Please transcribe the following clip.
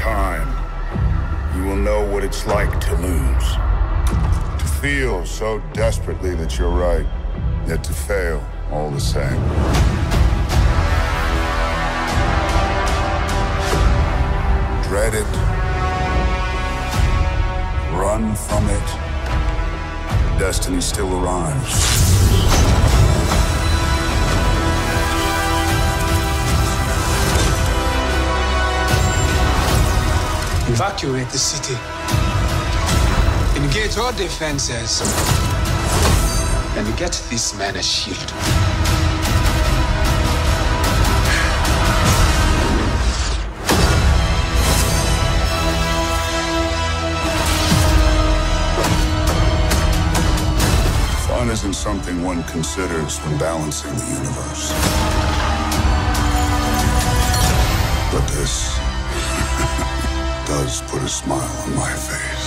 time, you will know what it's like to lose. To feel so desperately that you're right, yet to fail all the same. Dread it. Run from it. Destiny still arrives. Evacuate the city. Engage all defenses. And get this man a shield. Fun isn't something one considers when balancing the universe. But this does put a smile on my face.